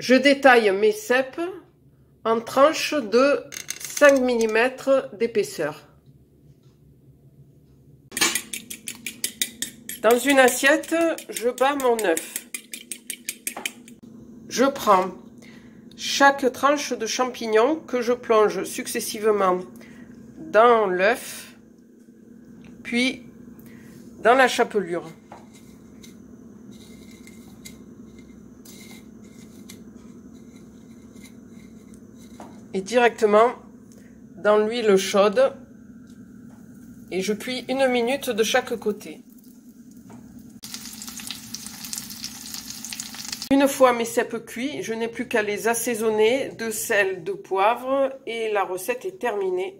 Je détaille mes ceps en tranches de 5 mm d'épaisseur. Dans une assiette, je bats mon œuf. Je prends chaque tranche de champignons que je plonge successivement dans l'œuf, puis dans la chapelure. Et directement dans l'huile chaude, et je cuis 1 minute de chaque côté. Une fois mes cèpes cuits, je n'ai plus qu'à les assaisonner de sel, de poivre, et la recette est terminée.